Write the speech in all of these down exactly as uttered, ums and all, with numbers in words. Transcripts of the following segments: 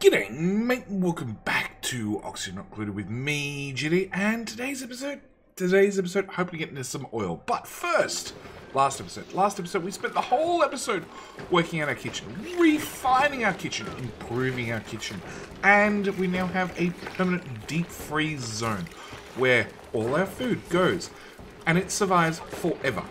G'day mate, welcome back to Oxygen Not Included with me, Jedi, and today's episode, today's episode, hopefully getting into some oil. But first, last episode, last episode, we spent the whole episode working on our kitchen, refining our kitchen, improving our kitchen, and we now have a permanent deep freeze zone where all our food goes, and it survives forever.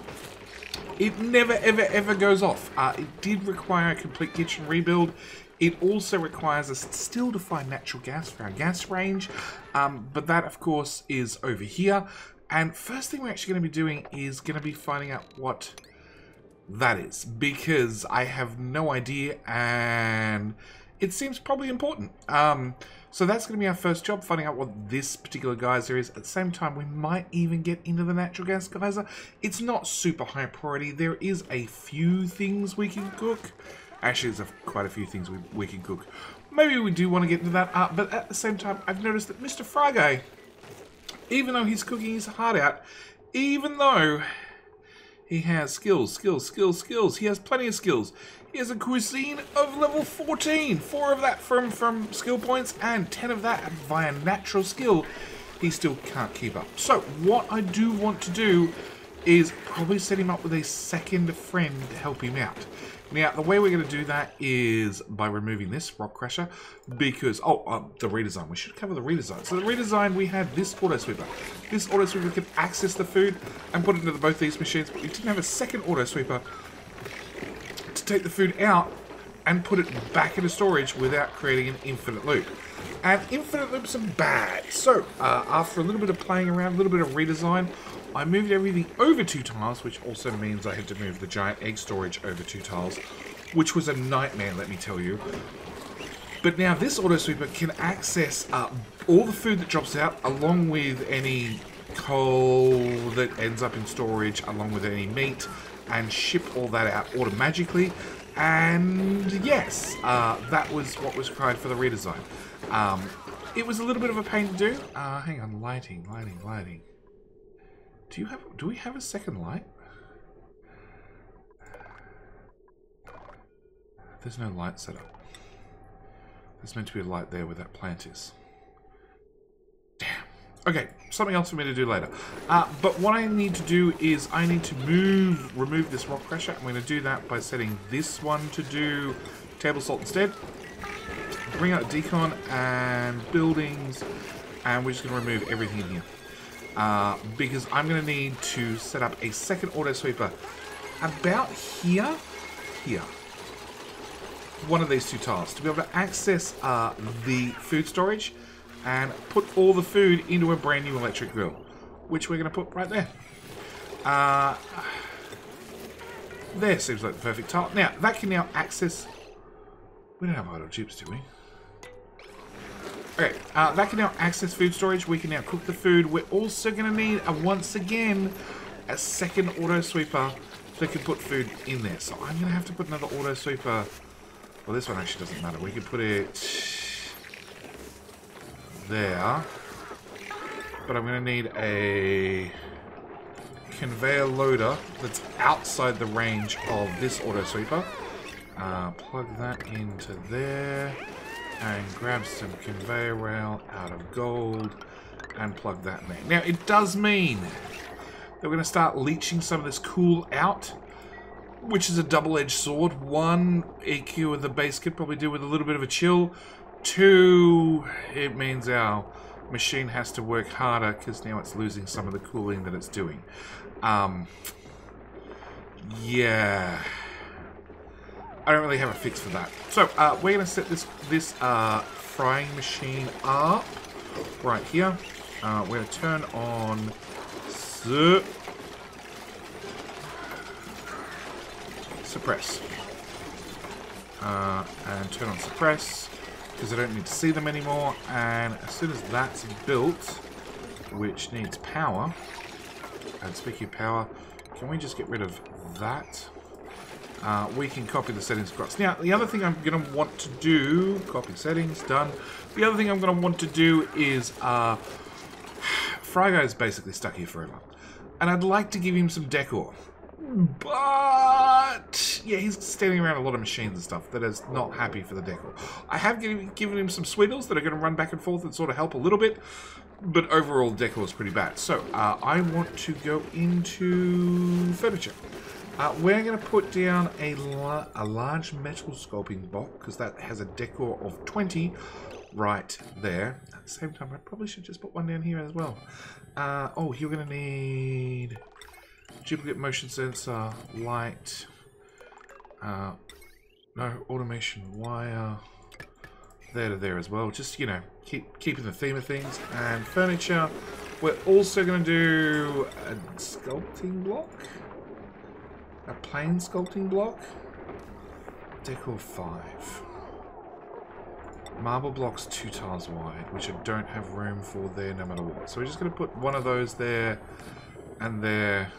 It never, ever, ever goes off. Uh, it did require a complete kitchen rebuild. It also requires us still to find natural gas for our gas range, um, but that, of course, is over here. And first thing we're actually going to be doing is going to be finding out what that is, because I have no idea, and it seems probably important. Um, so that's going to be our first job, finding out what this particular geyser is. At the same time, we might even get into the natural gas geyser. It's not super high priority. There is a few things we can cook. Actually, there's quite a few things we, we can cook. Maybe we do want to get into that, uh, but at the same time, I've noticed that Mister Fry Guy, even though he's cooking his heart out, even though he has skills, skills, skills, skills, he has plenty of skills. He has a cuisine of level fourteen, four of that from, from skill points, and ten of that via natural skill. He still can't keep up. So, what I do want to do is probably set him up with a second friend to help him out. Now, the way we're going to do that is by removing this rock crusher, because, oh, uh, the redesign. We should cover the redesign. So the redesign, we had this auto sweeper. This auto sweeper could access the food and put it into both these machines, but we didn't have a second auto sweeper to take the food out and put it back into storage without creating an infinite loop. And infinite loops are bad. So uh, after a little bit of playing around, a little bit of redesign, I moved everything over two tiles, which also means I had to move the giant egg storage over two tiles, which was a nightmare, let me tell you. But now this auto sweeper can access uh, all the food that drops out, along with any coal that ends up in storage, along with any meat, and ship all that out automatically. And yes, uh, that was what was required for the redesign. Um, it was a little bit of a pain to do. Uh, hang on, lighting, lighting, lighting. Do you have? Do we have a second light? There's no light set up. There's meant to be a light there where that plant is. Damn. Okay, something else for me to do later. Uh, but what I need to do is I need to move, remove this rock crusher. I'm going to do that by setting this one to do table salt instead. Bring out decon and buildings, and we're just going to remove everything in here. Uh, because I'm going to need to set up a second auto sweeper about here, here, one of these two tiles, to be able to access uh, the food storage and put all the food into a brand new electric grill, which we're going to put right there. Uh, there seems like the perfect tile. Now, that can now access... We don't have idle chips, do we? Okay, uh, that can now access food storage. We can now cook the food. We're also going to need, a, once again, a second auto sweeper that can put food in there. So I'm going to have to put another auto sweeper. Well, this one actually doesn't matter. We can put it there. But I'm going to need a conveyor loader that's outside the range of this auto sweeper. Uh, plug that into there. And grab some conveyor rail out of gold and plug that in there. Now, it does mean that we're going to start leeching some of this cool out, which is a double-edged sword. One, E Q of the base could probably do with a little bit of a chill. Two, it means our machine has to work harder because now it's losing some of the cooling that it's doing. Um, yeah... I don't really have a fix for that. So, uh, we're going to set this this uh, frying machine up right here. Uh, we're going to turn on... Su suppress. Uh, and turn on suppress, because I don't need to see them anymore. And as soon as that's built, which needs power... And speaking of power, can we just get rid of that? Uh, we can copy the settings across. Now, the other thing I'm going to want to do... Copy settings, done. The other thing I'm going to want to do is... Uh, Fry Guy's basically stuck here forever. And I'd like to give him some decor. But yeah, he's standing around a lot of machines and stuff that is not happy for the decor. I have given, given him some sweetles that are going to run back and forth and sort of help a little bit, but overall decor is pretty bad. So uh, I want to go into furniture. Uh, we're going to put down a, la a large metal sculpting block because that has a decor of twenty right there. At the same time, I probably should just put one down here as well. Uh, oh, you're going to need duplicate motion sensor, light, uh, no, automation wire, there to there as well. Just, you know, keep keeping the theme of things. And furniture, we're also going to do a sculpting block, a plain sculpting block, decor five. Marble blocks two tiles wide, which I don't have room for there no matter what. So we're just going to put one of those there and there,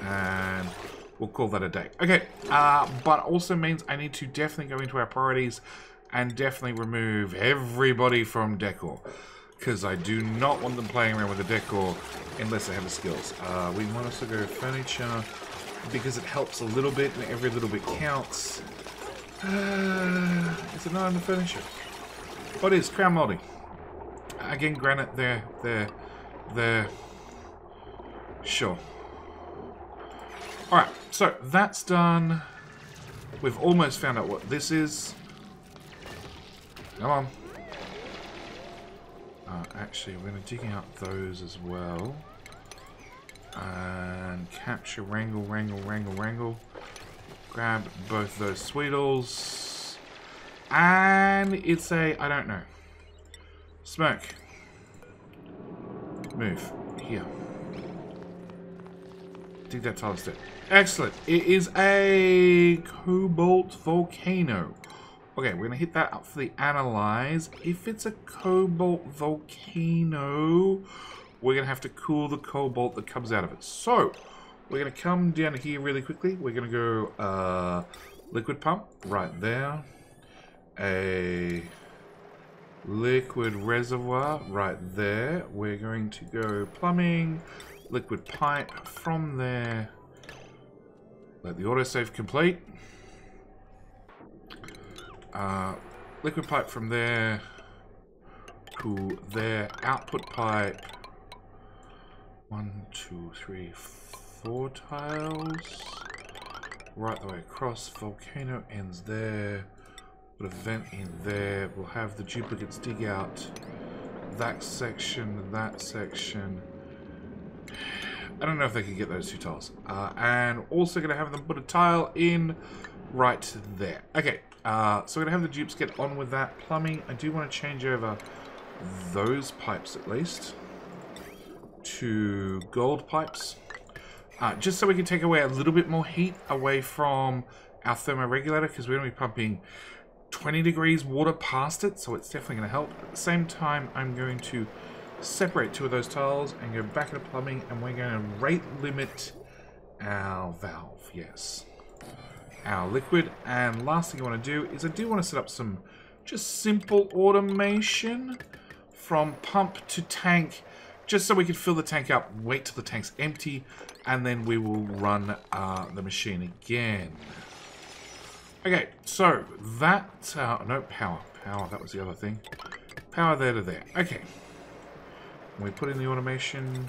and we'll call that a day. Okay, uh, but also means I need to definitely go into our priorities and definitely remove everybody from decor, because I do not want them playing around with the decor unless they have the skills. Uh, we want us to go furniture because it helps a little bit and every little bit counts. Uh, is it not in the furniture? What is crown molding? Again, granite there, there, there. Sure. Alright, so that's done. We've almost found out what this is. Come on. Uh, actually, we're going to dig out those as well. And capture, wrangle, wrangle, wrangle, wrangle. Grab both those sweetles. And it's a, I don't know. Smoke. Move. Here. Dig that tile step. Excellent. It is a cobalt volcano. Okay, we're going to hit that up for the analyze. If it's a cobalt volcano, we're going to have to cool the cobalt that comes out of it. So, we're going to come down here really quickly. We're going to go uh, liquid pump right there. A liquid reservoir right there. We're going to go plumbing, liquid pipe from there. Let the autosave complete. Uh, liquid pipe from there to there. Output pipe. One, two, three, four tiles. Right the way across. Volcano ends there. Put a vent in there. We'll have the duplicates dig out that section, that section. I don't know if they can get those two tiles. Uh, and also going to have them put a tile in right there. Okay. Uh, so we're going to have the dupes get on with that plumbing. I do want to change over those pipes at least to gold pipes. Uh, just so we can take away a little bit more heat away from our thermoregulator, because we're going to be pumping twenty degrees water past it. So it's definitely going to help. At the same time, I'm going to separate two of those tiles and go back into plumbing, and we're going to rate limit our valve. Yes. Our liquid. And last thing I want to do is I do want to set up some just simple automation from pump to tank, just so we can fill the tank up, wait till the tank's empty, and then we will run uh, the machine again. Okay, so that, uh, no power, power, that was the other thing. Power there to there. Okay. We put in the automation.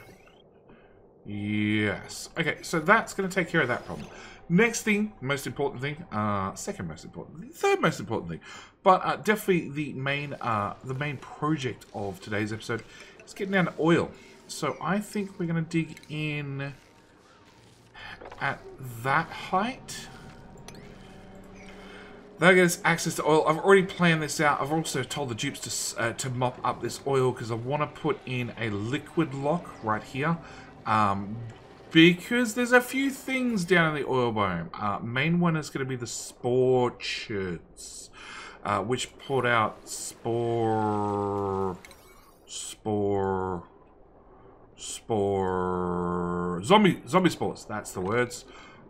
Yes. Okay, so that's going to take care of that problem. Next thing, most important thing, uh, second most important thing, third most important thing, but uh, definitely the main, uh, the main project of today's episode is getting down to oil. So I think we're going to dig in at that height. That'll get us access to oil. I've already planned this out. I've also told the dupes to, uh, to mop up this oil because I want to put in a liquid lock right here. Um, because there's a few things down in the oil biome. Uh, main one is going to be the spore churns, uh, which put out spore, spore, spore, zombie, zombie spores. That's the words.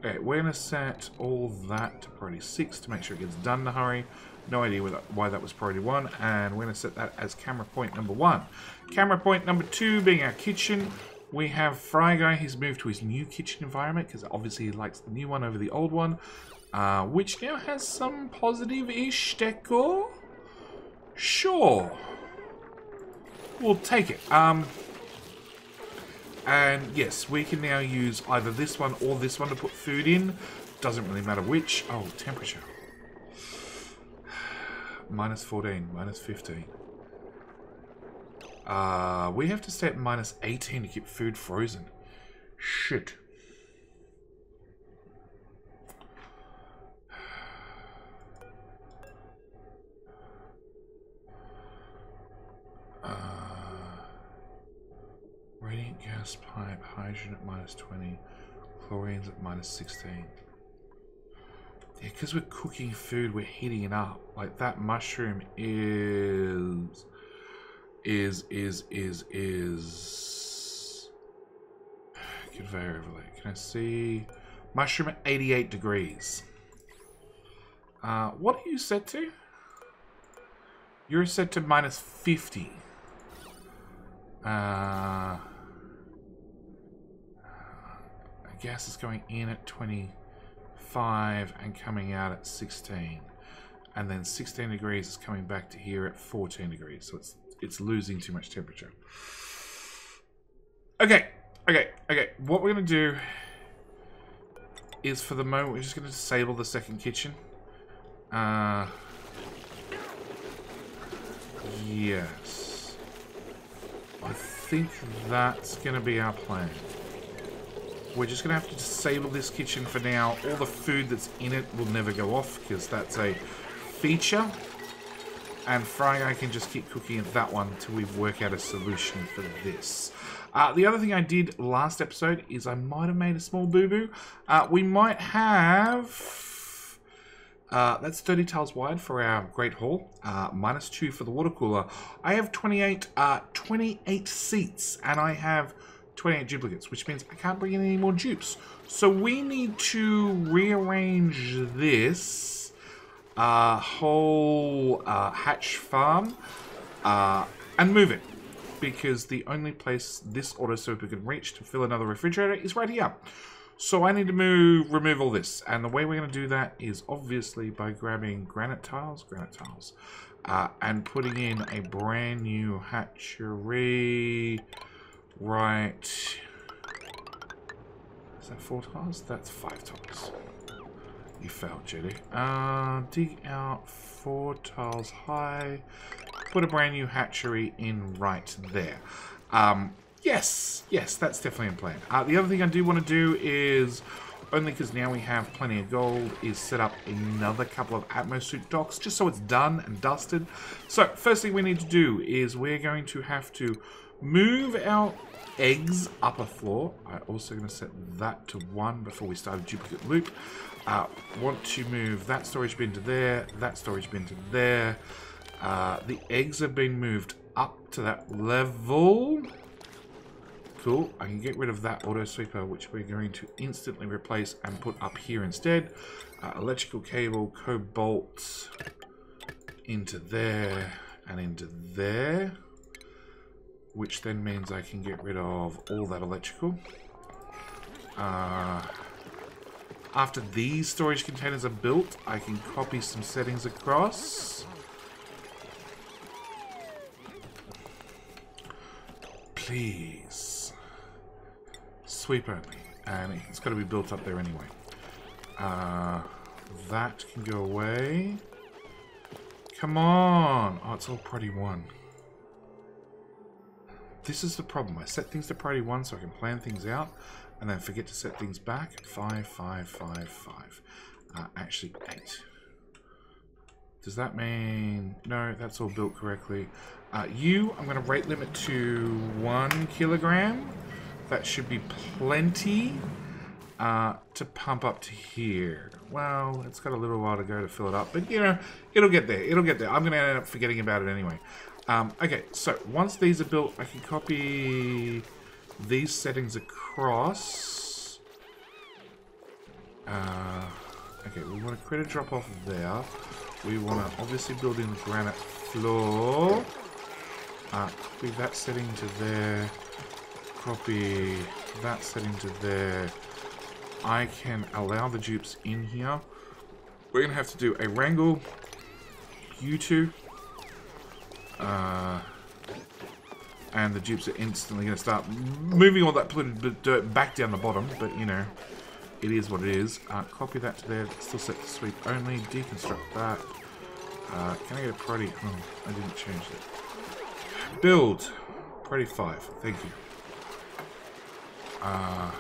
Okay, we're going to set all that to priority six to make sure it gets done in a hurry. No idea why that was priority one. And we're going to set that as camera point number one. Camera point number two being our kitchen. We have Fry Guy, he's moved to his new kitchen environment, because obviously he likes the new one over the old one. Uh, which now has some positive-ish decor? Sure. We'll take it. Um, and yes, we can now use either this one or this one to put food in. Doesn't really matter which. Oh, temperature. minus fourteen, minus fifteen. Uh, we have to stay at minus eighteen to keep food frozen. Shit. Uh, radiant gas pipe, hydrogen at minus twenty, chlorines at minus sixteen. Yeah, because we're cooking food, we're heating it up. Like, that mushroom is... Is, is, is, is... Conveyor overlay. Can I see? Mushroom at eighty-eight degrees. Uh, what are you set to? You're set to minus fifty. Uh, gas is going in at twenty-five and coming out at sixteen. And then sixteen degrees is coming back to here at fourteen degrees. So it's it's losing too much temperature. Okay, okay, okay. What we're going to do is, for the moment, we're just going to disable the second kitchen. Uh, yes. I think that's going to be our plan. We're just going to have to disable this kitchen for now. All the food that's in it will never go off, because that's a feature. And Fry Guy can just keep cooking at that one until we work out a solution for this. Uh, the other thing I did last episode is I might have made a small boo-boo. Uh, we might have... Uh, that's thirty tiles wide for our Great Hall. Uh, minus two for the water cooler. I have twenty-eight seats, and I have twenty-eight duplicates, which means I can't bring in any more dupes. So we need to rearrange this... Uh, whole uh, hatch farm uh, and move it, because the only place this auto super can reach to fill another refrigerator is right here. So I need to move, remove all this, and the way we're going to do that is obviously by grabbing granite tiles, granite tiles, uh, and putting in a brand new hatchery. Right? Is that four tiles? That's five tiles. You failed, Jedi. Uh, dig out four tiles high. Put a brand new hatchery in right there. Um, yes, yes, that's definitely in plan. Uh, the other thing I do want to do is, only because now we have plenty of gold, is set up another couple of atmosuit docks, just so it's done and dusted. So, first thing we need to do is we're going to have to move our eggs up a floor. I'm also going to set that to one before we start a duplicate loop. Uh, want to move that storage bin to there, that storage bin to there. Uh, the eggs have been moved up to that level. Cool. I can get rid of that auto sweeper, which we're going to instantly replace and put up here instead. Uh, electrical cable, cobalt, into there and into there. Which then means I can get rid of all that electrical. Uh... After these storage containers are built, I can copy some settings across. Please. Sweep only. And it's got to be built up there anyway. Uh, that can go away. Come on! Oh, it's all priority one. This is the problem. I set things to priority one so I can plan things out. And then forget to set things back. Five, five, five, five. Uh, actually, eight. Does that mean... No, that's all built correctly. Uh, you, I'm going to rate limit to one kilogram. That should be plenty uh, to pump up to here. Well, it's got a little while to go to fill it up. But, you know, it'll get there. It'll get there. I'm going to end up forgetting about it anyway. Um, okay, so once these are built, I can copy... these settings across. Uh, okay, we want to create a drop off there. We want to obviously build in the granite floor. Uh, copy that setting to there. Copy that set into there. I can allow the dupes in here. We're going to have to do a wrangle. You two. Uh, and the dupes are instantly going to start moving all that polluted dirt back down the bottom. But, you know, it is what it is. Uh, copy that to there. Still set to sweep only. Deconstruct that. Uh, can I get a priority? Oh, I didn't change that. Build. Priority five. Thank you. Uh,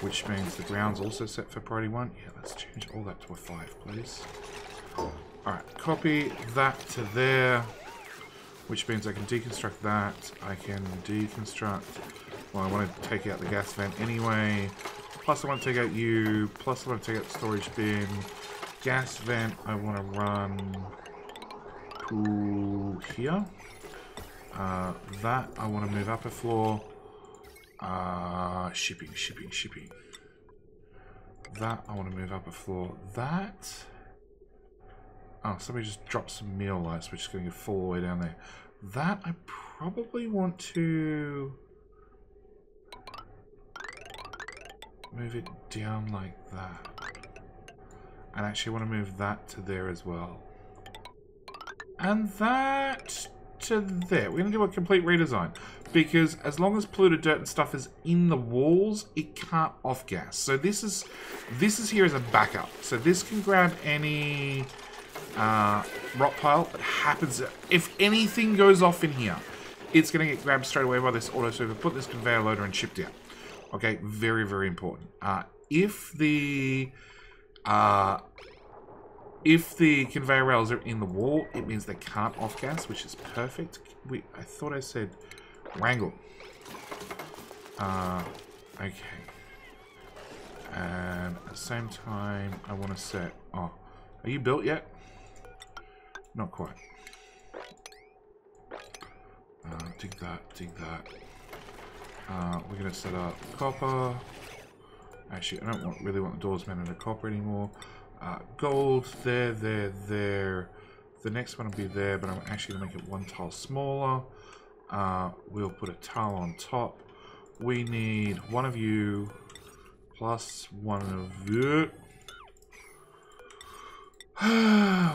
which means the ground's also set for priority one. Yeah, let's change all that to a five, please. Alright, copy that to there. Which means I can deconstruct that. I can deconstruct... Well, I want to take out the gas vent anyway. Plus I want to take out you. Plus I want to take out the storage bin. Gas vent, I want to run to here. Uh, that, I want to move up a floor. Uh, shipping, shipping, shipping. That, I want to move up a floor. That... Oh, somebody just dropped some meal lights, which is going to fall all the way down there. That, I probably want to... move it down like that. And actually want to move that to there as well. And that... to there. We're going to do a complete redesign. Because as long as polluted dirt and stuff is in the walls, it can't off-gas. So this is this is here as a backup. So this can grab any uh, rock pile that happens. If anything goes off in here, it's going to get grabbed straight away by this auto server. Put this conveyor loader and shipped out. Okay, very, very important. Uh, if the... Uh, If the conveyor rails are in the wall, it means they can't off-gas, which is perfect. We, I thought I said wrangle. Uh, okay. And at the same time, I want to set... Oh, are you built yet? Not quite. Uh, dig that, dig that. Uh, we're going to set up copper. Actually, I don't want, really want the doors mounted to copper anymore. Uh, gold, there, there, there. The next one will be there, but I'm actually going to make it one tile smaller. Uh, we'll put a tile on top. We need one of you plus one of you.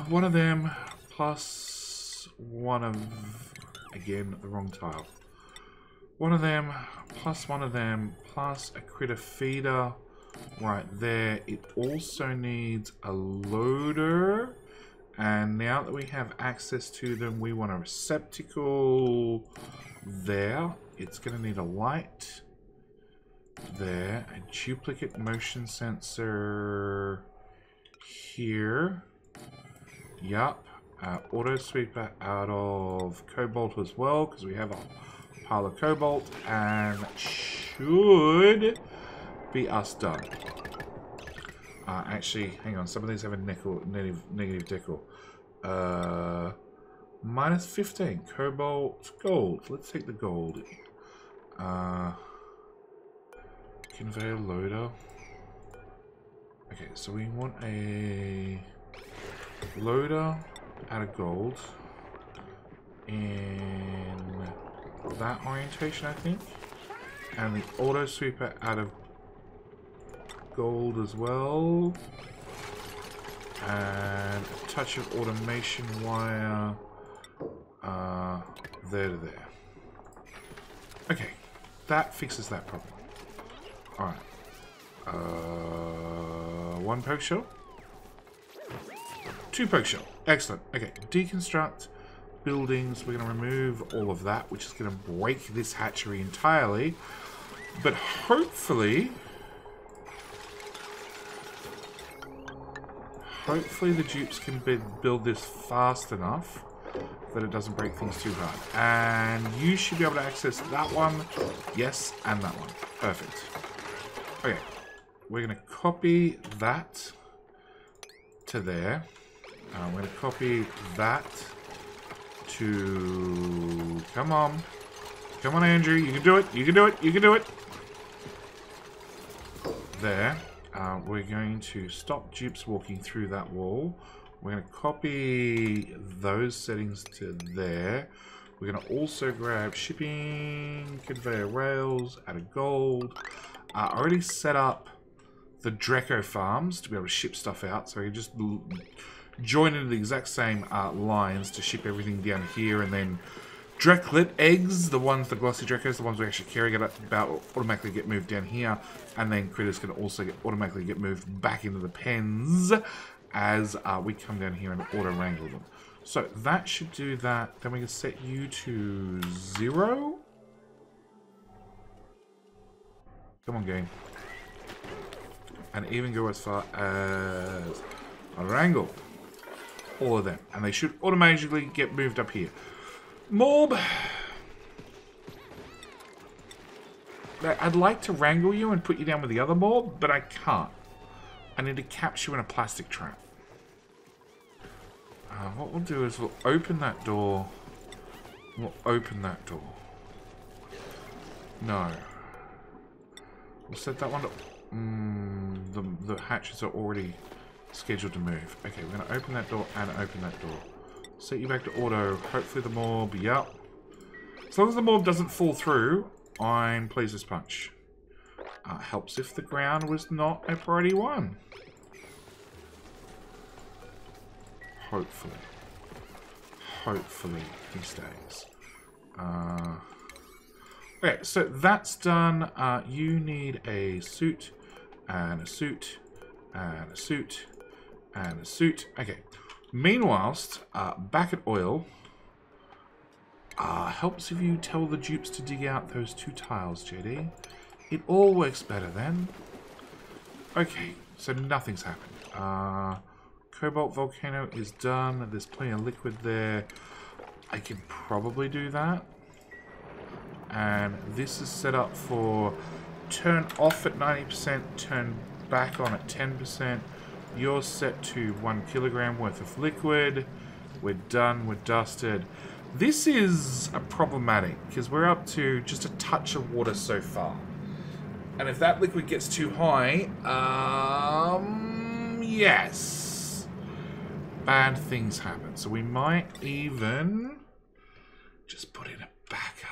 One of them plus one of... Again, the wrong tile. One of them plus one of them plus a critter feeder. Right there. It also needs a loader. And now that we have access to them, we want a receptacle there. It's going to need a light there. A duplicate motion sensor here. Yup. Uh, auto sweeper out of cobalt as well, because we have a pile of cobalt. And should... be us done. Uh, actually, hang on. Some of these have a nickel, negative, negative decal. Uh, minus fifteen. Cobalt. Gold. Let's take the gold. Uh, conveyor loader. Okay, so we want a loader out of gold in that orientation, I think. And the auto sweeper out of gold as well, and a touch of automation wire uh, there to there. Okay, that fixes that problem. All right, uh, one poke shell, two poke shell. Excellent. Okay, deconstruct buildings. We're going to remove all of that, which is going to break this hatchery entirely, but hopefully. Hopefully the dupes can build this fast enough that it doesn't break things too hard. And you should be able to access that one. Yes, and that one. Perfect. Okay. We're going to copy that to there. Uh, we're going to copy that to... Come on. Come on, Andrew. You can do it. You can do it. You can do it. There. Uh, we're going to stop dupes walking through that wall. We're going to copy those settings to there. We're going to also grab shipping, conveyor rails, out of gold. Uh, I already set up the Dreco farms to be able to ship stuff out, so you just join into the exact same uh, lines to ship everything down here, and then Dreklet eggs, the ones, the glossy Drecos, the ones we actually carry about, automatically get moved down here, and then critters can also get, automatically get moved back into the pens as uh, we come down here and auto-wrangle them. So that should do that. Then we can set you to zero. Come on, game. And even go as far as wrangle all of them. And they should automatically get moved up here. Morb! I'd like to wrangle you and put you down with the other Morb, but I can't. I need to capture you in a plastic trap. Uh, what we'll do is we'll open that door. We'll open that door. No. We'll set that one up. Mm, the, the hatches are already scheduled to move. Okay, we're going to open that door and open that door. Set you back to auto. Hopefully the Morb, yep. As long as the Morb doesn't fall through, I'm pleased as punch. Uh, helps if the ground was not a priority one. Hopefully. Hopefully he stays. Uh, okay, so that's done. Uh, you need a suit, and a suit, and a suit, and a suit. Okay. Meanwhile, uh, back at oil, uh, helps if you tell the dupes to dig out those two tiles, J D. It all works better then. Okay, so nothing's happened. Uh, Cobalt Volcano is done. There's plenty of liquid there. I can probably do that. And this is set up for turn off at ninety percent, turn back on at ten percent. You're set to one kilogram worth of liquid. We're done, we're dusted. This is a problematic because we're up to just a touch of water so far. And if that liquid gets too high, um, yes, bad things happen. So we might even just put in a backup.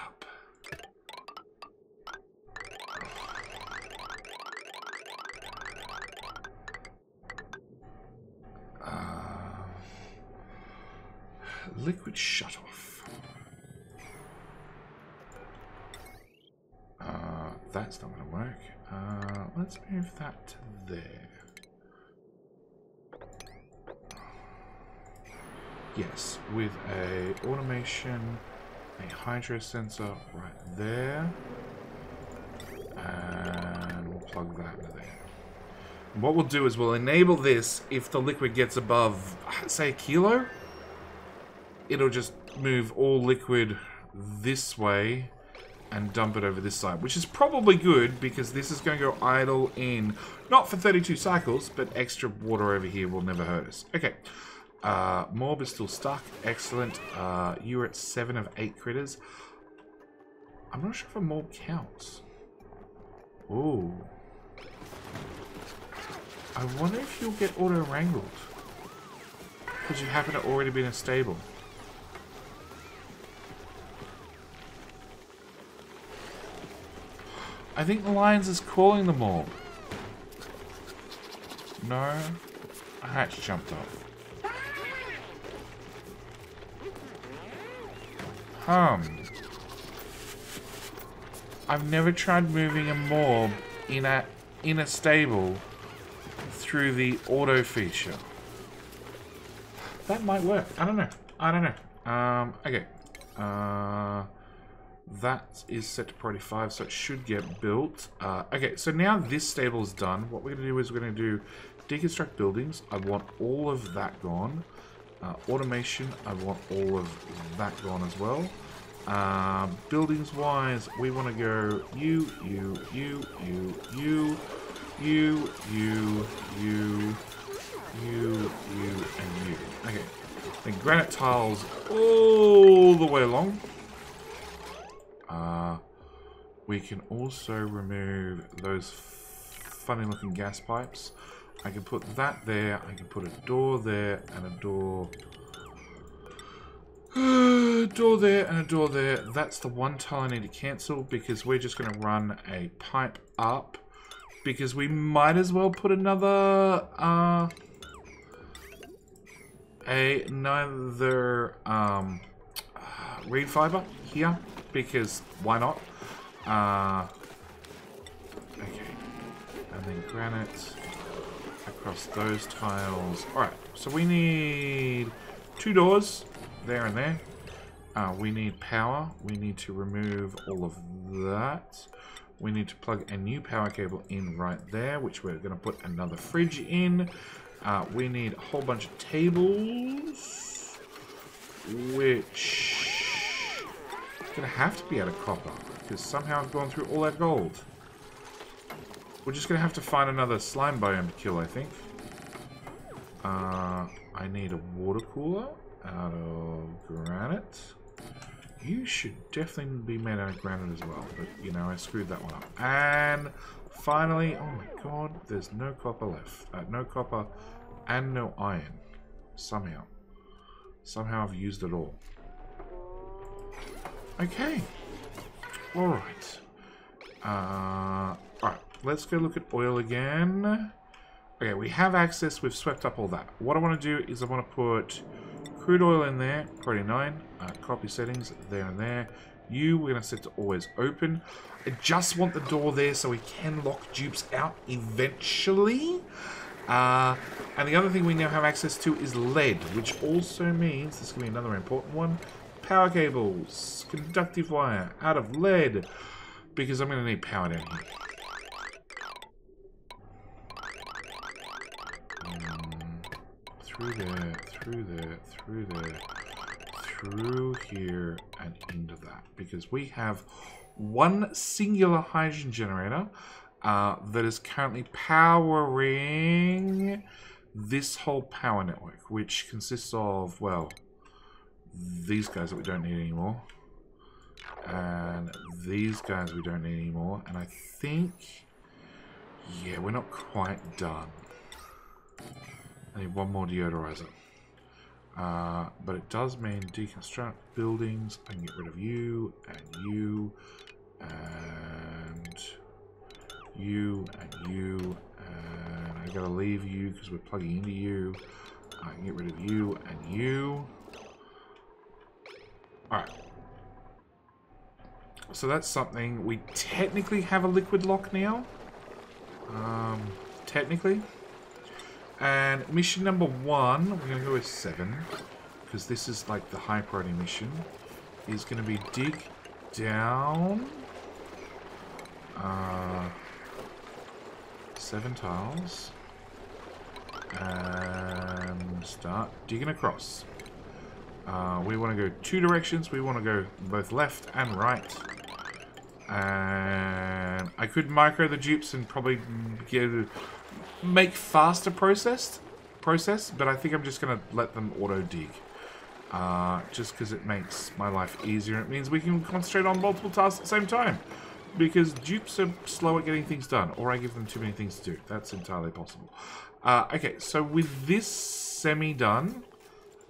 Liquid shut off. Uh, that's not going to work. Uh, let's move that to there. Yes, with a automation, a hydro sensor right there, and we'll plug that into there. And what we'll do is we'll enable this if the liquid gets above, say, a kilo. It'll just move all liquid this way and dump it over this side, which is probably good because this is going to go idle in, not for thirty-two cycles, but extra water over here will never hurt us. Okay, uh, Morb is still stuck. Excellent. Uh, you're at seven of eight critters. I'm not sure if a Morb counts. Ooh. I wonder if you'll get auto-wrangled because you happen to already be in a stable. I think the Lions is calling them all. No. A hatch jumped off. Hum. I've never tried moving a Morb in a, in a stable through the auto feature. That might work. I don't know. I don't know. Um, okay. Uh... That is set to priority five, so it should get built. Uh, okay, so now this stable is done. What we're going to do is we're going to do deconstruct buildings. I want all of that gone. Uh, automation, I want all of that gone as well. Uh, Buildings-wise, we want to go you, you, you, you, you, you, you, you, you, you, and you. Okay, then granite tiles all the way along. Uh, we can also remove those funny looking gas pipes. I can put that there, I can put a door there, and a door... So, door there and a door there. That's the one tile I need to cancel because we're just going to run a pipe up. Because we might as well put another... Uh, another um, reed fiber here. Because why not? Uh, okay. And then granite across those tiles. Alright, so we need two doors. There and there. Uh, we need power. We need to remove all of that. We need to plug a new power cable in right there, which we're going to put another fridge in. Uh, we need a whole bunch of tables, which is going to have to be out of copper, because somehow I've gone through all that gold. We're just going to have to find another slime biome to kill, I think. Uh, I need a water cooler. Out of granite. You should definitely be made out of granite as well, but you know, I screwed that one up. And finally, oh my god, there's no copper left. Uh, no copper and no iron. Somehow. Somehow I've used it all. Okay. Alright. Uh, Alright, let's go look at oil again. Okay, we have access. We've swept up all that. What I want to do is I want to put... crude oil in there, priority nine, uh, copy settings, there and there. You, we're going to set to always open. I just want the door there so we can lock dupes out eventually. Uh, and the other thing we now have access to is lead, which also means, this can be another important one, power cables, conductive wire, out of lead, because I'm going to need power down here. Through there, through there, through there, through here, and into that. Because we have one singular hydrogen generator uh, that is currently powering this whole power network, which consists of, well, these guys that we don't need anymore, and these guys we don't need anymore, and I think, yeah, we're not quite done. I need one more deodorizer. Uh, but it does mean deconstruct buildings. I can get rid of you, and you, and you, and you, and I gotta leave you because we're plugging into you. I can get rid of you, and you. Alright. So that's something. We technically have a liquid lock now. Um, technically. And mission number one, we're going to go with seven, because this is like the high priority mission, is going to be dig down uh, seven tiles and start digging across. Uh, we want to go two directions. We want to go both left and right. And I could micro the dupes and probably get... make faster processed process, but I think I'm just going to let them auto dig, uh, just because it makes my life easier. It means we can concentrate on multiple tasks at the same time, because dupes are slow at getting things done, or I give them too many things to do. That's entirely possible. Uh, okay, so with this semi done,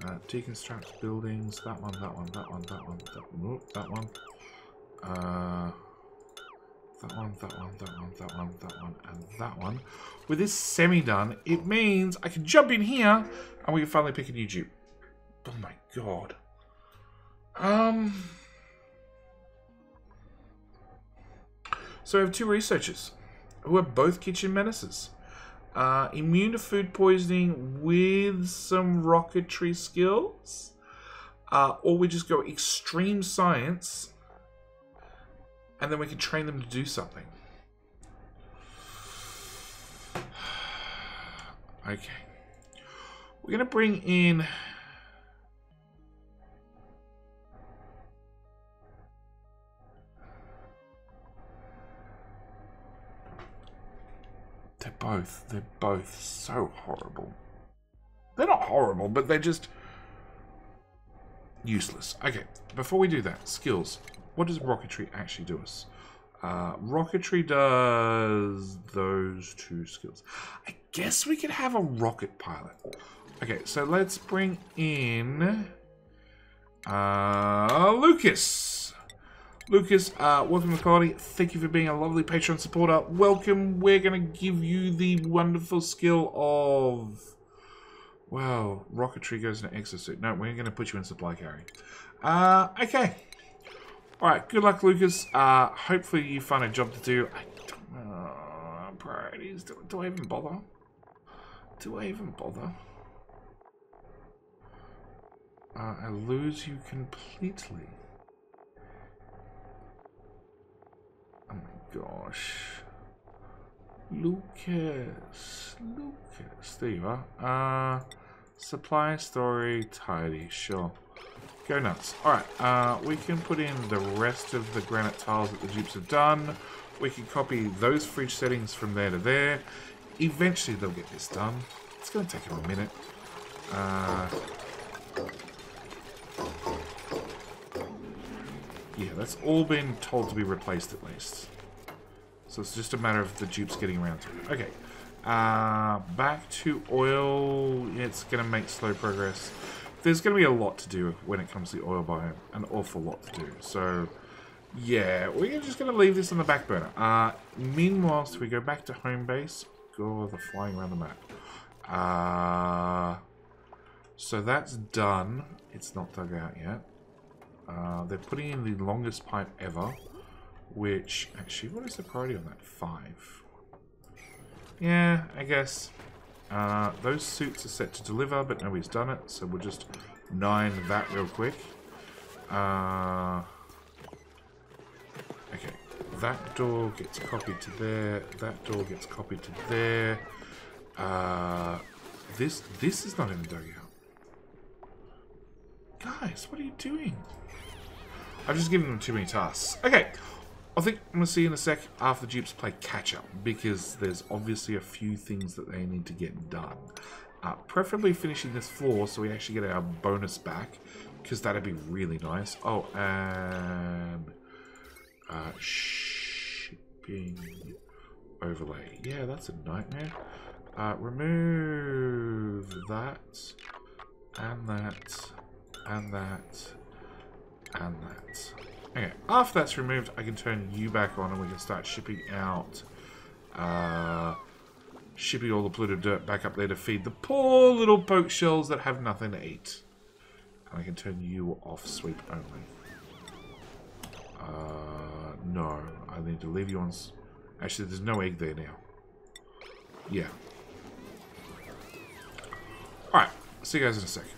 uh, deconstruct buildings. That one, that one, that one, that one, that one, oh, that one. Uh, That one, that one, that one, that one, that one, and that one. With this semi done, it means I can jump in here and we can finally pick a new dupe. Oh my god. Um. So I have two researchers who are both kitchen menaces. Uh, immune to food poisoning with some rocketry skills. Uh, or we just go extreme science. And then we can train them to do something. Okay. We're going to bring in... They're both, they're both so horrible. They're not horrible, but they're just... useless. Okay, before we do that, skills. What does rocketry actually do us? Uh, rocketry does those two skills. I guess we could have a rocket pilot. Okay, so let's bring in Uh, Lucas. Lucas, uh, welcome to the party. Thank you for being a lovely Patreon supporter. Welcome. We're going to give you the wonderful skill of... Wow, rocketry goes in an exosuit. No, we're going to put you in supply carry. Uh, okay. Alright, good luck, Lucas. Uh, hopefully you find a job to do. I don't know. Priorities. Do, do I even bother? Do I even bother? Uh, I lose you completely. Oh my gosh. Lucas. Lucas. There you are. Uh, supply, story, tidy. Sure. Go nuts. Alright, uh, we can put in the rest of the granite tiles that the dupes have done. We can copy those fridge settings from there to there. Eventually they'll get this done. It's going to take them a minute. Uh, yeah, that's all been told to be replaced at least. So it's just a matter of the dupes getting around to it. Okay. Uh, back to oil. It's going to make slow progress. There's going to be a lot to do when it comes to the oil biome. An awful lot to do. So, yeah. We're just going to leave this on the back burner. Uh, meanwhile, so we go back to home base. Oh, they're flying around the map. Uh, so that's done. It's not dug out yet. Uh, they're putting in the longest pipe ever. Which, actually, what is the priority on that? Five. Yeah, I guess... Uh, those suits are set to deliver, but nobody's done it, so we'll just nine that real quick. Uh, okay, that door gets copied to there. That door gets copied to there. Uh, this this is not even dug out. Guys, what are you doing? I've just given them too many tasks. Okay, I think I'm going to see you in a sec after the dupes play catch-up, because there's obviously a few things that they need to get done. Uh, preferably finishing this floor so we actually get our bonus back, because that'd be really nice. Oh, and... Uh, shipping overlay. Yeah, that's a nightmare. Uh, remove that, and that, and that, and that. Okay, after that's removed, I can turn you back on and we can start shipping out, uh, shipping all the polluted dirt back up there to feed the poor little poke shells that have nothing to eat. And I can turn you off sweep only. Uh, no, I need to leave you on... Actually, there's no egg there now. Yeah. Alright, see you guys in a second.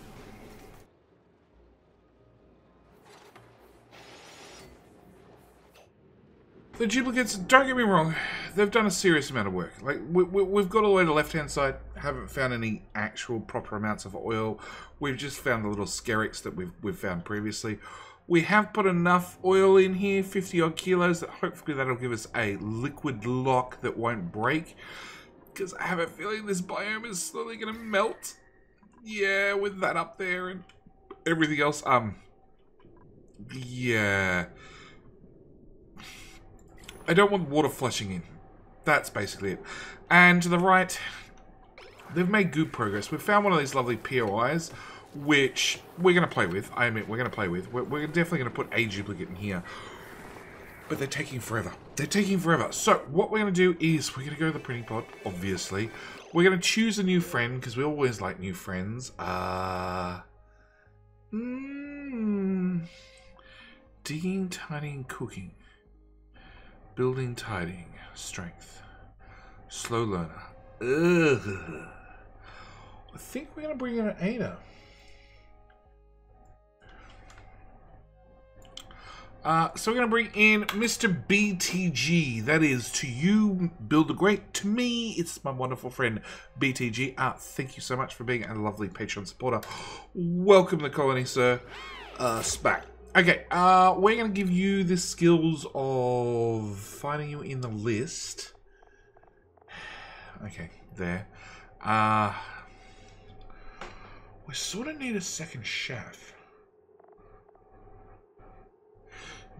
The duplicants, don't get me wrong, they've done a serious amount of work. Like, we, we, we've got all the way to the left-hand side, haven't found any actual proper amounts of oil. We've just found the little skerricks that we've, we've found previously. We have put enough oil in here, fifty odd kilos, that hopefully that'll give us a liquid lock that won't break. Because I have a feeling this biome is slowly going to melt. Yeah, with that up there and everything else. Um, yeah... I don't want water flushing in. That's basically it. And to the right, they've made good progress. We've found one of these lovely P O Is, which we're going to play with. I admit, we're going to play with. We're, we're definitely going to put a duplicate in here. But they're taking forever. They're taking forever. So what we're going to do is we're going to go to the printing pod, obviously. We're going to choose a new friend, because we always like new friends. Uh, mm, digging, tidying, cooking. Building, tidying, strength, slow learner. Ugh. I think we're going to bring in an Ada. Uh, so we're going to bring in Mister B T G. That is, to you, build the great. To me, it's my wonderful friend, B T G. Uh, thank you so much for being a lovely Patreon supporter. Welcome to the colony, sir. Uh, SPAC. Okay, uh, we're going to give you the skills of finding you in the list. Okay, there. Uh, we sort of need a second chef.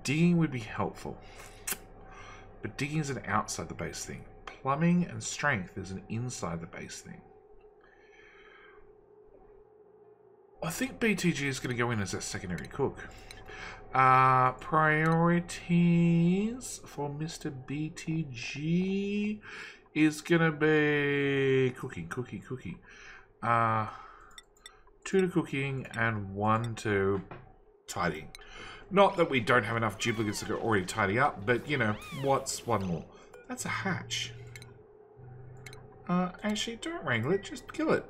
Digging would be helpful. But digging is an outside the base thing. Plumbing and strength is an inside the base thing. I think B T G is going to go in as a secondary cook. Uh, priorities for Mister B T G is going to be cooking, cooking, cooking. Uh, two to cooking and one to tidying. Not that we don't have enough duplicates that are already tidy up, but you know, what's one more? That's a hatch. Uh, actually, don't wrangle it, just kill it.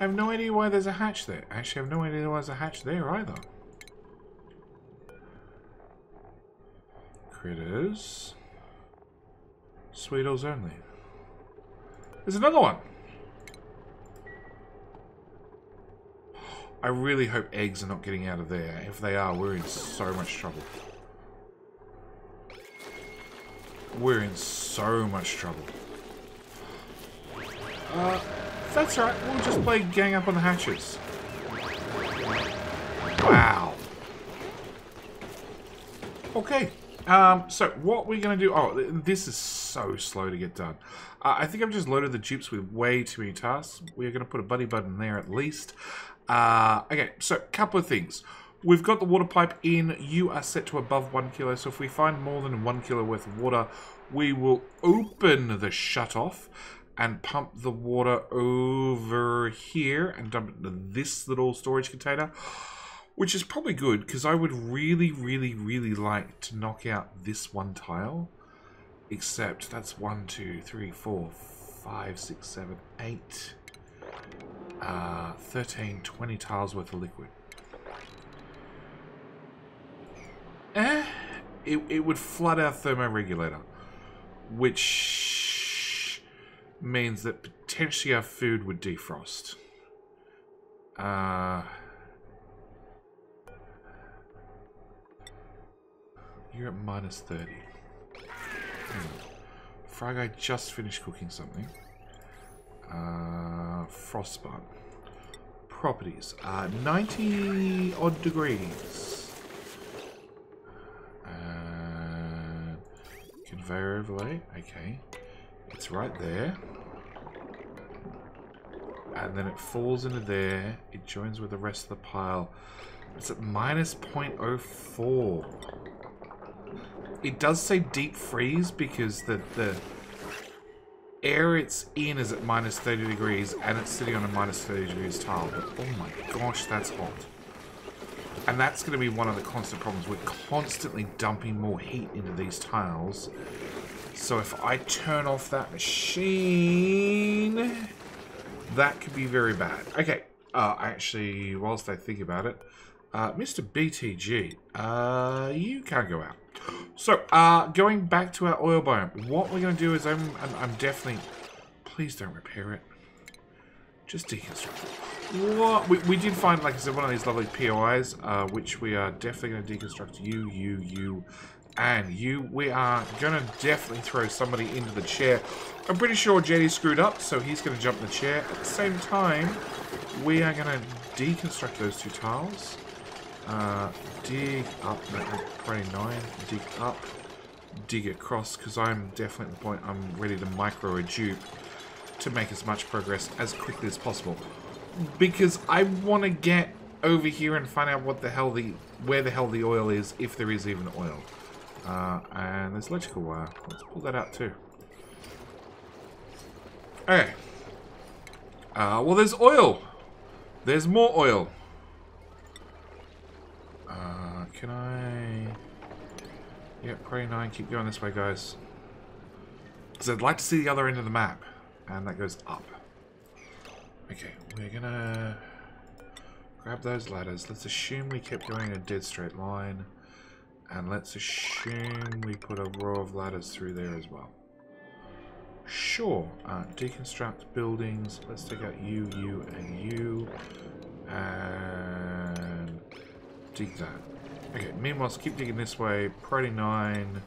I have no idea why there's a hatch there. Actually, I have no idea why there's a hatch there either. Critters. Sweetles only. There's another one! I really hope eggs are not getting out of there. If they are, we're in so much trouble. We're in so much trouble. Uh, that's right. We'll just play gang up on the hatches. Wow. Okay. Um, so what we're going to do... Oh, this is so slow to get done. Uh, I think I've just loaded the dupes with way too many tasks. We're going to put a buddy button there at least. Uh, okay, so a couple of things. We've got the water pipe in. You are set to above one kilo. So if we find more than one kilo worth of water, we will open the shutoff and pump the water over here and dump it into this little storage container, which is probably good because I would really, really, really like to knock out this one tile. Except that's one, two, three, four, five, six, seven, eight... Uh, thirteen, twenty tiles worth of liquid. Eh, it, it would flood our thermoregulator, which means that potentially our food would defrost. Uh, you're at minus thirty. Hmm. Fry Guy just finished cooking something. Uh, frostbite. Properties are ninety odd degrees. Uh, conveyor overlay. Okay. It's right there. And then it falls into there. It joins with the rest of the pile. It's at minus zero point zero four. It does say deep freeze because the... the air it's in is at minus thirty degrees and it's sitting on a minus thirty degrees tile, but oh my gosh, that's hot. And that's going to be one of the constant problems. We're constantly dumping more heat into these tiles. So if I turn off that machine, that could be very bad. Okay, uh, actually, whilst I think about it, uh, Mister B T G, uh, you can't go out. So, uh, going back to our oil biome, what we're going to do is I'm, I'm, I'm definitely... Please don't repair it. Just deconstruct it. What? We, we did find, like I said, one of these lovely P O Is, uh, which we are definitely going to deconstruct you, you, you, and you. We are going to definitely throw somebody into the chair. I'm pretty sure Jedi screwed up, so he's going to jump in the chair. At the same time, we are going to deconstruct those two tiles. Uh, dig up, probably nine, dig up, dig across, because I'm definitely at the point I'm ready to micro a dupe to make as much progress as quickly as possible. Because I want to get over here and find out what the hell the, where the hell the oil is, if there is even oil. Uh, and there's electrical wire. Let's pull that out too. Okay. Uh, well, there's oil. There's more oil. Uh, can I... Yep, probably nine. Keep going this way, guys. Because I'd like to see the other end of the map. And that goes up. Okay, we're gonna... grab those ladders. Let's assume we kept going a dead straight line. And let's assume we put a row of ladders through there as well. Sure. Uh, deconstruct buildings. Let's take out you, you, and you. And... dig that. Okay, meanwhile, let's keep digging this way. Priority nine.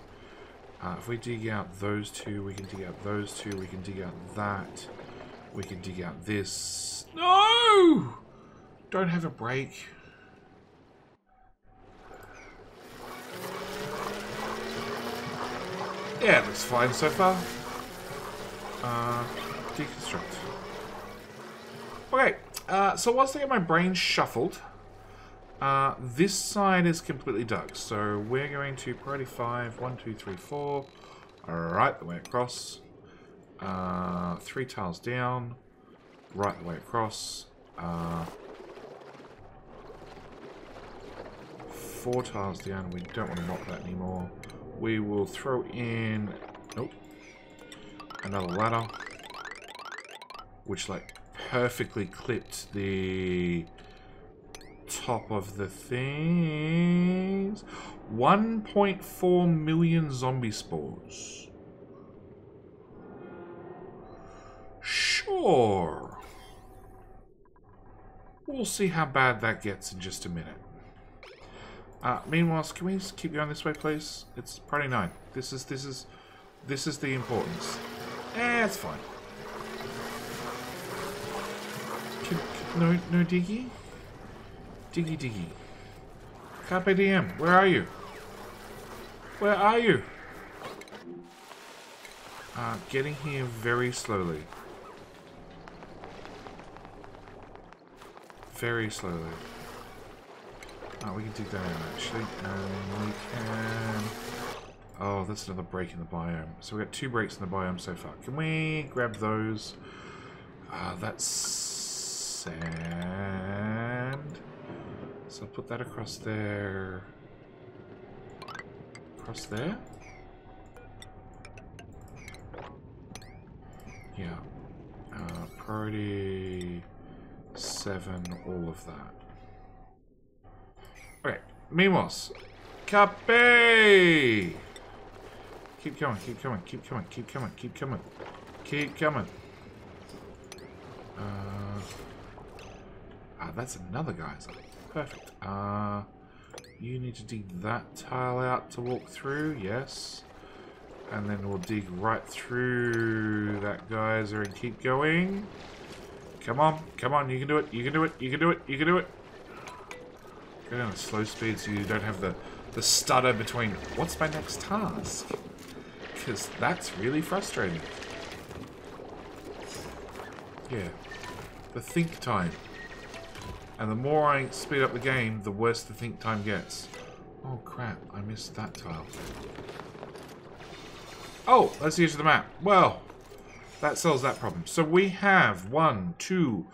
Uh, if we dig out those two, we can dig out those two. We can dig out that. We can dig out this. No! Don't have a break. Yeah, it looks fine so far. Uh, deconstruct. Okay. Uh, so once I get my brain shuffled, uh, this side is completely dug. So we're going to priority five, one, two, three, four, right the way across, uh, three tiles down, right the way across, uh, four tiles down. We don't want to knock that anymore. We will throw in, nope, another ladder, which like perfectly clipped the top of the things. one point four million zombie spores. Sure. We'll see how bad that gets in just a minute. Uh, meanwhile, can we just keep going this way, please? It's priority nine. This is this is this is the importance. Eh, it's fine. Can, can, no, no diggy, diggy, diggy. Carpe Diem, where are you? Where are you? Uh, getting here very slowly, very slowly. Oh, we can dig that in actually, and we can... Oh, that's another break in the biome. So we got two breaks in the biome so far. Can we grab those? Ah, uh, that's sand. So I'll put that across there. Across there? Yeah. Uh, priority seven, all of that. Okay, meanwhile, Carpe! Keep coming, keep coming, keep coming, keep coming, keep coming, keep coming. Uh, ah, that's another geyser. Perfect. Uh, you need to dig that tile out to walk through, yes. And then we'll dig right through that geyser and keep going. Come on, come on, you can do it, you can do it, you can do it, you can do it. Go down at slow speed so you don't have the, the stutter between what's my next task? Because that's really frustrating. Yeah. The think time. And the more I speed up the game, the worse the think time gets. Oh crap, I missed that tile. Oh, that's the edge of the map. Well, that solves that problem. So we have one, two...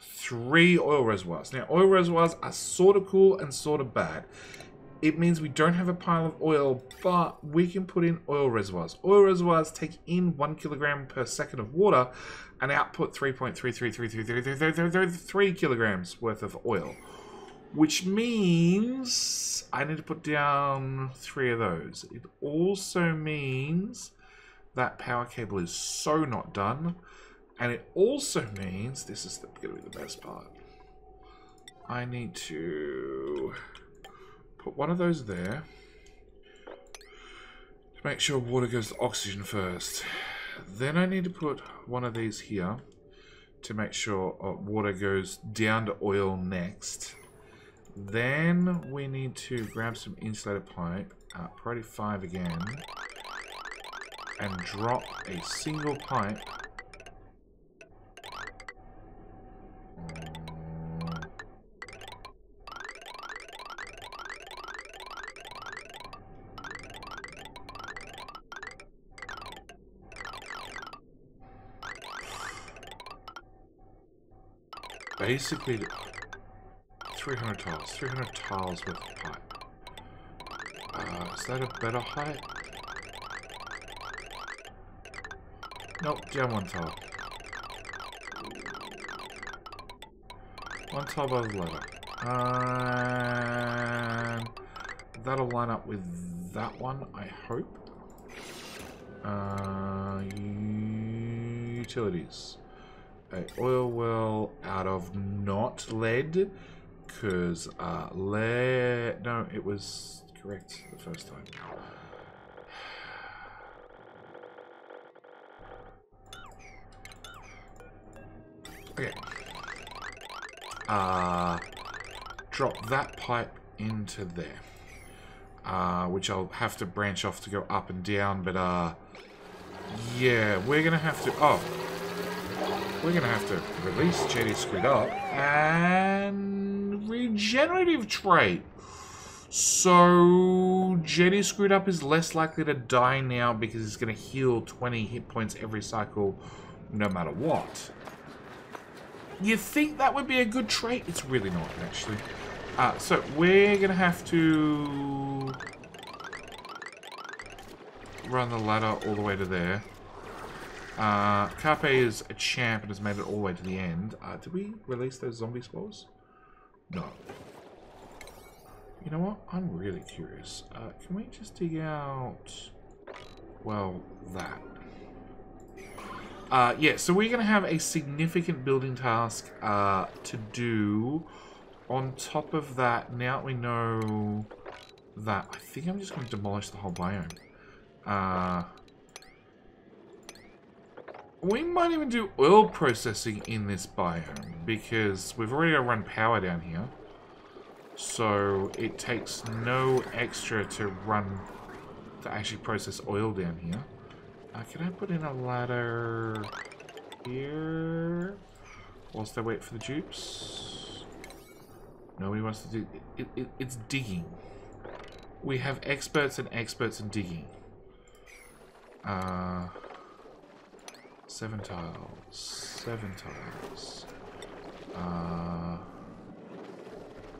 three oil reservoirs. Now, oil reservoirs are sort of cool and sort of bad. It means we don't have a pile of oil, but we can put in oil reservoirs. Oil reservoirs take in one kilogram per second of water and output three point three three three three three three three kilograms worth of oil, which means I need to put down three of those. It also means that power cable is so not done. And it also means, this is going to be the best part, I need to put one of those there to make sure water goes to oxygen first. Then I need to put one of these here to make sure water goes down to oil next. Then we need to grab some insulator pipe, uh, priority five again, and drop a single pipe. Basically, three hundred tiles. three hundred tiles with a pipe. Uh, is that a better height? Nope, down one tile. One tile by the ladder. Um, that'll line up with that one, I hope. Uh, utilities. A oil well out of not lead, because uh, lead... No, it was correct the first time. Okay. Uh, drop that pipe into there, uh, which I'll have to branch off to go up and down, but uh, yeah, we're going to have to... Oh. we're going to have to release Jedi Screwed Up and regenerative trait. So Jedi Screwed Up is less likely to die now because it's going to heal twenty hit points every cycle no matter what. You think that would be a good trait? It's really not, actually. Uh, so we're going to have to run the ladder all the way to there. Uh, Carpe is a champ and has made it all the way to the end. Uh, did we release those zombie spores? No. You know what? I'm really curious. Uh, can we just dig out... well, that. Uh, yeah, so we're going to have a significant building task uh, to do. On top of that, now that we know that, I think I'm just going to demolish the whole biome. Uh, we might even do oil processing in this biome, because we've already run power down here. So it takes no extra to run, to actually process oil down here. Uh, can I put in a ladder here whilst I wait for the dupes? Nobody wants to do it, it, it's digging. We have experts and experts in digging. Uh, seven tiles, seven tiles. Uh,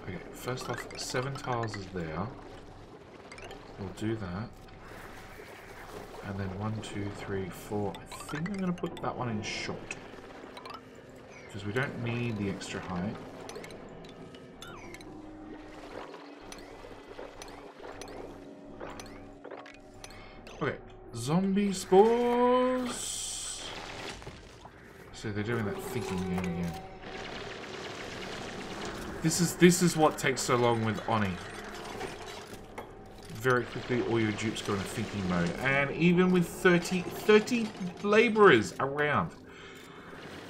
okay, first off, seven tiles is there. We'll do that. And then one, two, three, four. I think I'm going to put that one in short, because we don't need the extra height. Okay, zombie spores. So they're doing that thinking game again. This is this is what takes so long with Oni. Very quickly, all your dupes go into thinking mode. And even with thirty, thirty laborers around,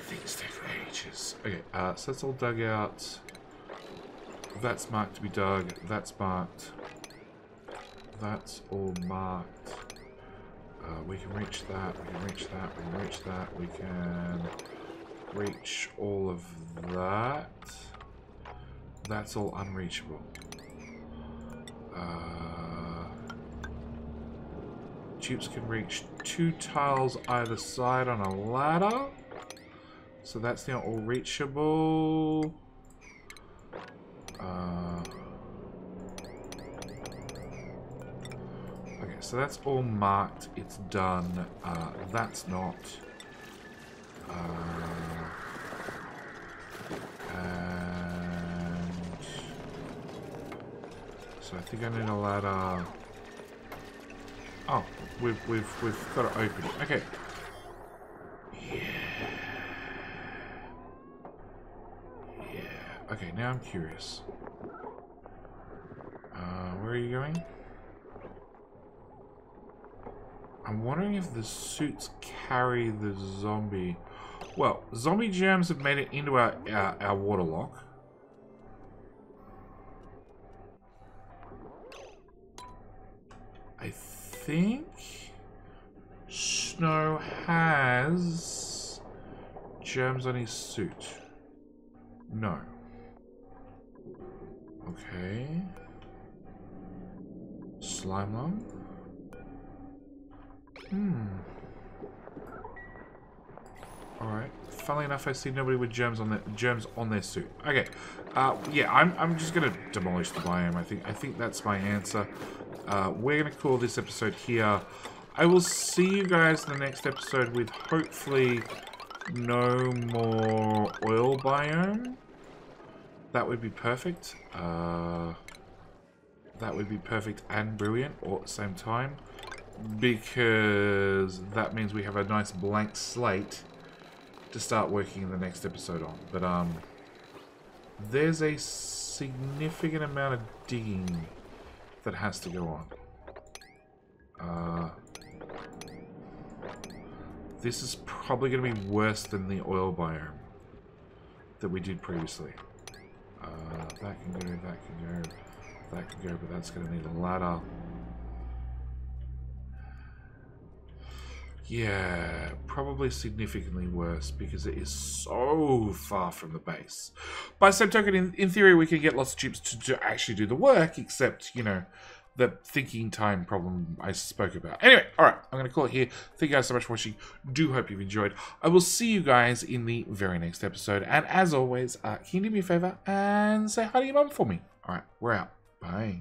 things take ages. Okay, uh, so that's all dug out. That's marked to be dug. That's marked. That's all marked. Uh, we can reach that. We can reach that. We can reach that. We can reach all of that. That's all unreachable. Uh... Dupes can reach two tiles either side on a ladder. So that's now all reachable. Uh, okay, so that's all marked. It's done. Uh, that's not. Uh, and so I think I need a ladder. Oh, we've, we've, we've got it open. Okay. Yeah. Yeah. Okay, now I'm curious. Uh, where are you going? I'm wondering if the suits carry the zombie. Well, zombie germs have made it into our, our, our water lock. I think... I think Snow has germs on his suit. No. Okay. Slime lung. Hmm. Alright. Funnily enough, I see nobody with germs on their germs on their suit. Okay. Uh, yeah, I'm I'm just gonna demolish the biome. I think I think that's my answer. Uh, we're going to call this episode here. I will see you guys in the next episode with hopefully no more oil biome. That would be perfect. Uh, that would be perfect and brilliant all at the same time, because that means we have a nice blank slate to start working in the next episode on. But um, there's a significant amount of digging that has to go on. Uh, this is probably going to be worse than the oil biome that we did previously. Uh, that can go, that can go, that can go, but that's going to need a ladder. Yeah, probably significantly worse because it is so far from the base. By the same token, in, in theory, we can get lots of chips to, to actually do the work, except, you know, the thinking time problem I spoke about. Anyway, alright, I'm going to call it here. Thank you guys so much for watching. Do hope you've enjoyed. I will see you guys in the very next episode. And as always, uh, can you do me a favour and say hi to your mum for me? Alright, we're out. Bye.